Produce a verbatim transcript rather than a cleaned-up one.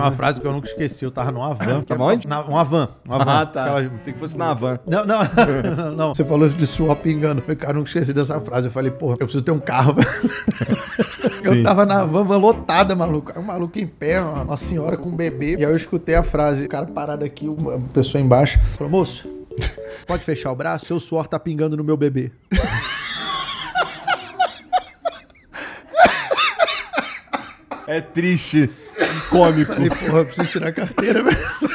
Tem uma frase que eu nunca esqueci, eu tava numa van. Tá onde? Na, uma van. Uma ah, van. Tá. Aquela... Pensei que fosse na van. Não, não, não. Você falou isso de swap, engano. Eu, cara, eu nunca esqueci dessa frase. Eu falei, porra, eu preciso ter um carro. Eu Sim. tava na van, van lotada, maluco. Um maluco em pé, uma, uma senhora com um bebê. E aí eu escutei a frase, o cara parado aqui, uma pessoa embaixo. Falou, moço, pode fechar o braço? Seu suor tá pingando no meu bebê. É triste, cômico. Falei, porra, eu preciso tirar a carteira, velho.